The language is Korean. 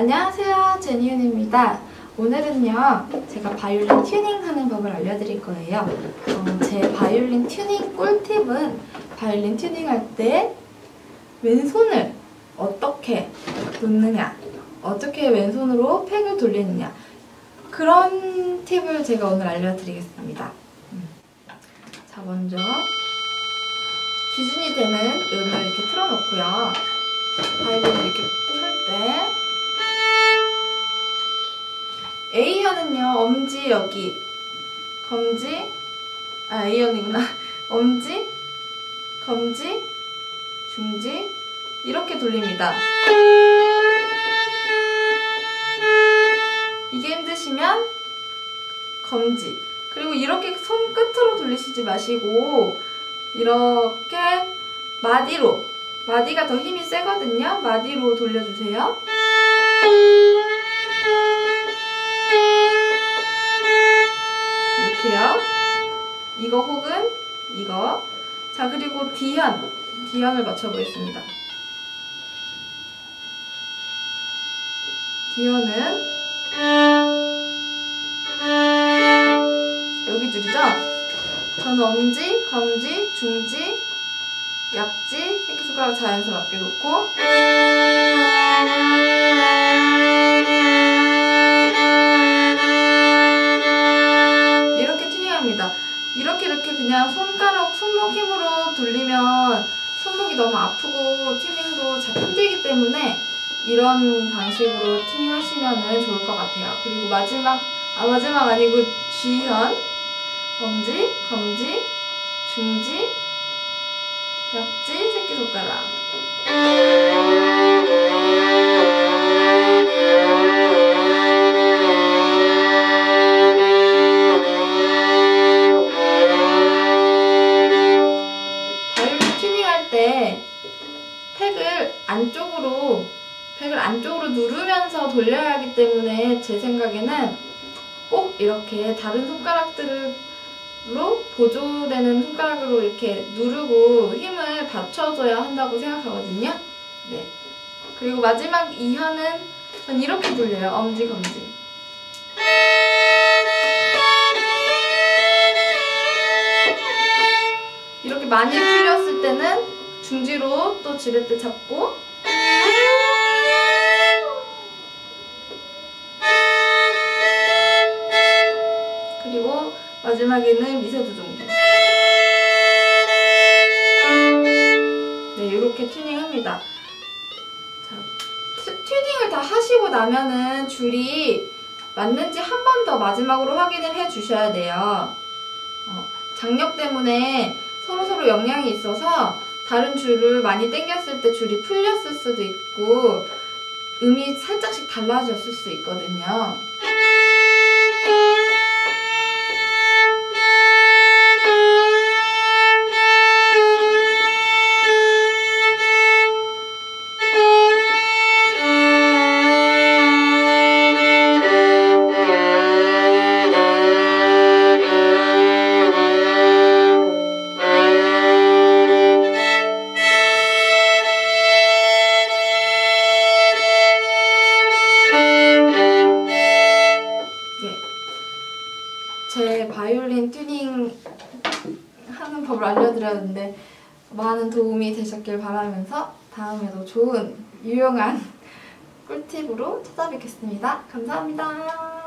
안녕하세요, 제니윤입니다. 오늘은요, 제가 바이올린 튜닝하는 법을 알려드릴 거예요. 제 바이올린 튜닝 꿀팁은 바이올린 튜닝할 때 왼손을 어떻게 놓느냐, 어떻게 왼손으로 팩을 돌리느냐, 그런 팁을 제가 오늘 알려드리겠습니다. 자, 먼저 기준이 되는 음을 이렇게 틀어놓고요. 바이올린을 이렇게 풀 때 A현은요, 엄지 여기, A현이구나. 엄지, 검지, 중지 이렇게 돌립니다. 이게 힘드시면 검지, 그리고 이렇게 손끝으로 돌리시지 마시고 이렇게 마디로, 마디가 더 힘이 세거든요. 마디로 돌려주세요. 이렇게요. 이거 혹은 이거. 자, 그리고 D현. D현을 맞춰보겠습니다. D현은 여기 줄이죠? 저는 엄지, 검지, 중지, 약지, 새끼손가락 자연스럽게 놓고 이렇게 튜닝합니다. 이렇게 그냥 손가락, 손목 힘으로 돌리면 손목이 너무 아프고 튜닝도 잘 힘들기 때문에 이런 방식으로 튜닝하시면 좋을 것 같아요. 그리고 마지막 아니고 G현, 엄지, 검지, 중지, 약지, 새끼손가락. 바이올린 튜닝할 때 팩을 안쪽으로 누르면서 돌려야 하기 때문에 제 생각에는 꼭 이렇게 다른 손가락들로 보조되는 손가락으로 이렇게 누르고 힘을 받쳐줘야 한다고 생각하거든요. 네. 그리고 마지막 2현은 전 이렇게 돌려요. 엄지, 검지. 이렇게 많이 풀렸을 때는 중지로 또 지렛대 잡고 그리고 마지막에는 미세조정기. 네, 이렇게 튜닝합니다. 자, 튜닝을 다 하시고 나면은 줄이 맞는지 한 번 더 마지막으로 확인을 해 주셔야 돼요. 장력 때문에 서로서로 영향이 있어서 다른 줄을 많이 당겼을 때 줄이 풀렸을 수도 있고 음이 살짝씩 달라졌을 수 있거든요. 제 바이올린 튜닝 하는 법을 알려드렸는데 많은 도움이 되셨길 바라면서 다음에도 좋은 유용한 꿀팁으로 찾아뵙겠습니다. 감사합니다.